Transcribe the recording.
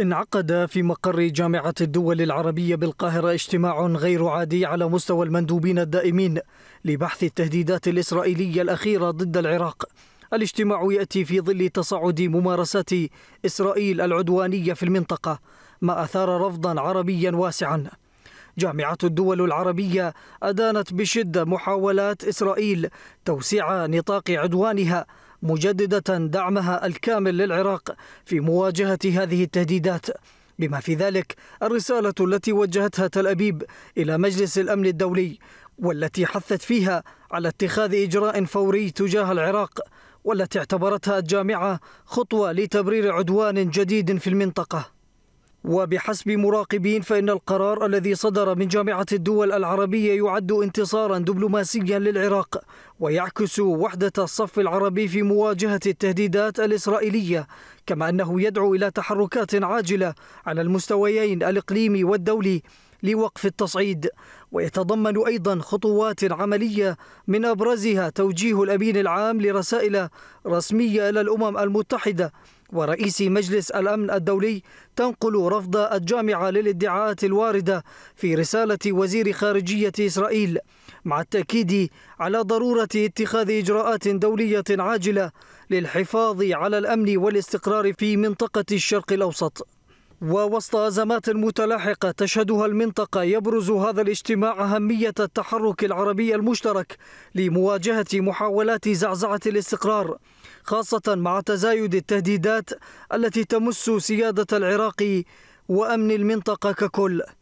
انعقد في مقر جامعة الدول العربية بالقاهرة اجتماع غير عادي على مستوى المندوبين الدائمين لبحث التهديدات الإسرائيلية الأخيرة ضد العراق. الاجتماع يأتي في ظل تصاعد ممارسات إسرائيل العدوانية في المنطقة، ما أثار رفضا عربيا واسعا. جامعة الدول العربية أدانت بشدة محاولات إسرائيل توسيع نطاق عدوانها، مجددة دعمها الكامل للعراق في مواجهة هذه التهديدات، بما في ذلك الرسالة التي وجهتها تل أبيب إلى مجلس الأمن الدولي، والتي حثت فيها على اتخاذ إجراء فوري تجاه العراق، والتي اعتبرتها الجامعة خطوة لتبرير عدوان جديد في المنطقة. وبحسب مراقبين فإن القرار الذي صدر من جامعة الدول العربية يعد انتصارا دبلوماسيا للعراق، ويعكس وحدة الصف العربي في مواجهة التهديدات الإسرائيلية، كما أنه يدعو إلى تحركات عاجلة على المستويين الإقليمي والدولي لوقف التصعيد، ويتضمن أيضا خطوات عملية من أبرزها توجيه الأمين العام لرسائل رسمية إلى الأمم المتحدة ورئيس مجلس الأمن الدولي تنقل رفض الجامعة للادعاءات الواردة في رسالة وزير خارجية إسرائيل، مع التأكيد على ضرورة اتخاذ إجراءات دولية عاجلة للحفاظ على الأمن والاستقرار في منطقة الشرق الأوسط. ووسط أزمات متلاحقة تشهدها المنطقة، يبرز هذا الاجتماع أهمية التحرك العربي المشترك لمواجهة محاولات زعزعة الاستقرار، خاصة مع تزايد التهديدات التي تمس سيادة العراق وأمن المنطقة ككل.